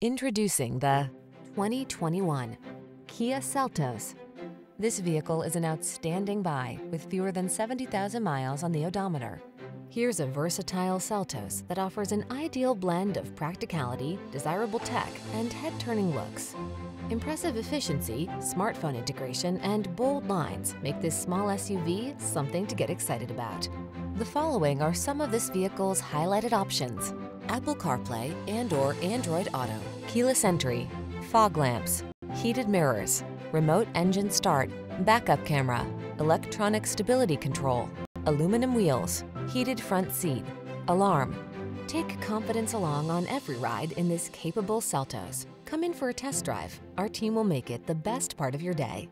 Introducing the 2021 Kia Seltos. This vehicle is an outstanding buy with fewer than 70,000 miles on the odometer. Here's a versatile Seltos that offers an ideal blend of practicality, desirable tech, and head-turning looks. Impressive efficiency, smartphone integration, and bold lines make this small SUV something to get excited about. The following are some of this vehicle's highlighted options: Apple CarPlay and/or Android Auto, keyless entry, fog lamps, heated mirrors, remote engine start, backup camera, electronic stability control, aluminum wheels, heated front seat, alarm. Take confidence along on every ride in this capable Seltos. Come in for a test drive. Our team will make it the best part of your day.